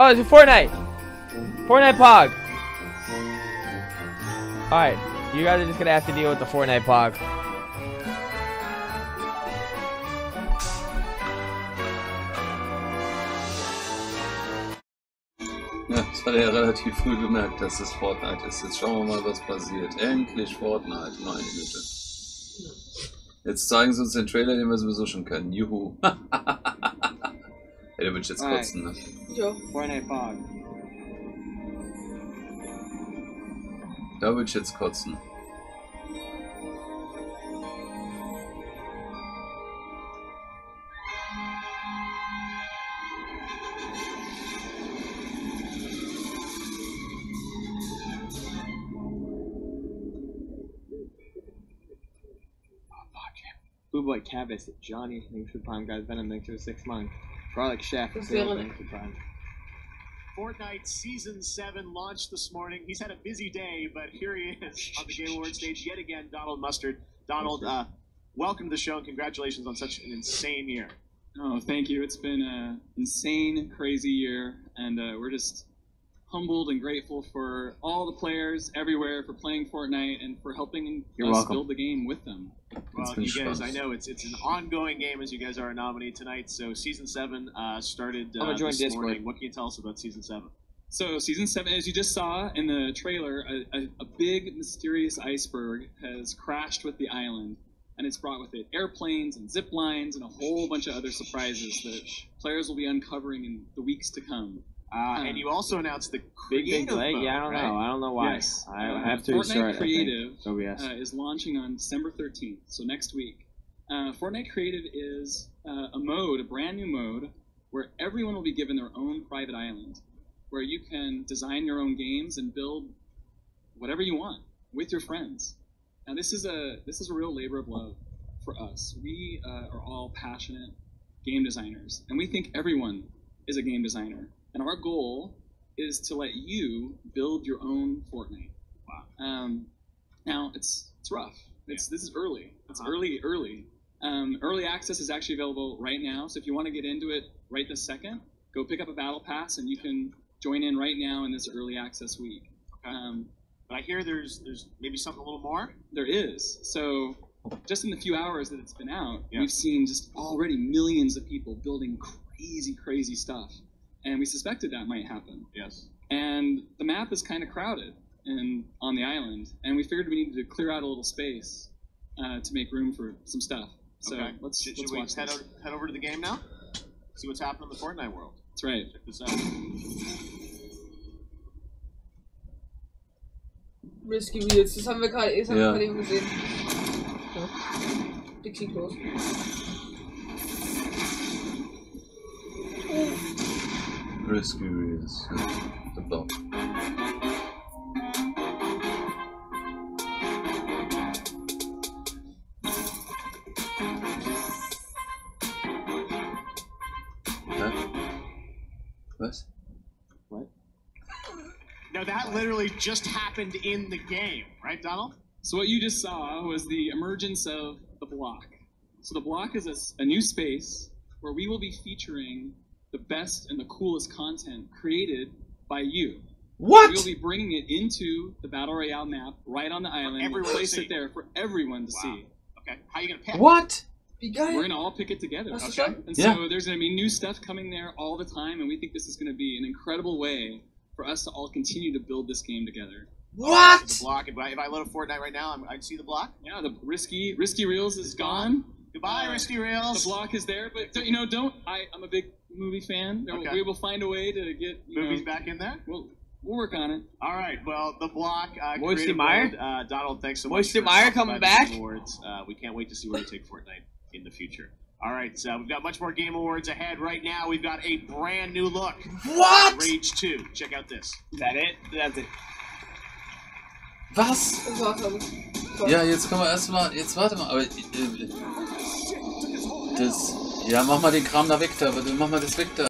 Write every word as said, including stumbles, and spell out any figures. Oh, it's a Fortnite. Fortnite Pog. Alright, you guys are just gonna have to deal with the Fortnite Pog. Ja, das hat er ja relativ früh gemerkt, dass es Fortnite ist. Jetzt schauen wir mal, was passiert. Endlich Fortnite, meine Güte. Jetzt zeigen sie uns den Trailer, den wir sowieso schon kennen. Juhu. Hey, der wird jetzt kotzen, ne? Jo, Fortnite Pog. Da würde ich jetzt kotzen. Blue Boy Cabas, Johnny, thanks for Prime, guys. Venom, thanks for six months. Garlic Chef, thanks for Prime. Fortnite Season seven launched this morning. He's had a busy day, but here he is on the Game Awards stage yet again, Donald Mustard. Donald, uh, welcome to the show and congratulations on such an insane year. Oh, thank you. It's been an insane, crazy year, and uh, we're just humbled and grateful for all the players everywhere for playing Fortnite and for helping You're us welcome. build the game with them. Well, you guys, I know it's it's an ongoing game as you guys are a nominee tonight. So Season seven uh, started uh, this Discord. morning. What can you tell us about Season seven? So Season seven, as you just saw in the trailer, a, a, a big mysterious iceberg has crashed with the island. And it's brought with it airplanes and zip lines and a whole bunch of other surprises that players will be uncovering in the weeks to come. Uh, and you also announced the creative big, big mode, yeah, I don't right? know. I don't know why. Yes. I have to Fortnite Creative it, uh, is launching on December thirteenth, so next week. Uh, Fortnite Creative is uh, a mode, a brand new mode, where everyone will be given their own private island, where you can design your own games and build whatever you want with your friends. Now, this is a this is a real labor of love for us. We uh, are all passionate game designers, and we think everyone is a game designer. And our goal is to let you build your own Fortnite. Wow. Um, now it's it's rough. It's yeah. This is early. It's uh-huh. early, early. Um, early access is actually available right now. So if you want to get into it right this second, go pick up a battle pass and you can join in right now in this early access week. Okay. Um, but I hear there's there's maybe something a little more. There is. So just in the few hours that it's been out, yeah. we've seen just already millions of people building crazy, crazy stuff. And we suspected that might happen. Yes. And the map is kind of crowded and on the island, and we figured we needed to clear out a little space uh, to make room for some stuff. So okay. let's, should, let's should watch we head over, head over to the game now? See what's happening in the Fortnite world. That's right. Check this out. Risky Reels. Das haben wir gerade eben yeah. gesehen. Dixie Klos. Risky Reels, the bomb. Huh? What? What? Now that literally just happened in the game, right, Donald? So what you just saw was the emergence of the block. So the block is a, a new space where we will be featuring the best and the coolest content created by you. What? We'll be bringing it into the Battle Royale map right on the island. We'll place it there for everyone to wow. see. Okay, how are you going to pick? What? We're going to all pick it together. Okay. And yeah. so there's going to be new stuff coming there all the time, and we think this is going to be an incredible way for us to all continue to build this game together. What? The block. If I, if I load Fortnite right now, I'm, I'd see the block? Yeah, the Risky, Risky Reels is gone. gone. Goodbye, uh, Risky Reels. The block is there, but don't, you know, don't. I, I'm a big movie fan. There, okay. We will find a way to get you movies know, back in there. We'll we'll work on it. All right. Well, the block. Uh, Moisty Meyer. Uh, Donald, thanks so Moisty much. Moisty Meyer coming back. Awards. Uh, we can't wait to see where you take Fortnite in the future. All right. So we've got much more Game Awards ahead. Right now, we've got a brand new look. What? Rage two. Check out this. Is that it? That's it. Was? Das war's alles. Ja, jetzt können wir erstmal. Jetzt warte mal, aber. Äh, das. Ja, mach mal den Kram da weg da, mach mal das weg da.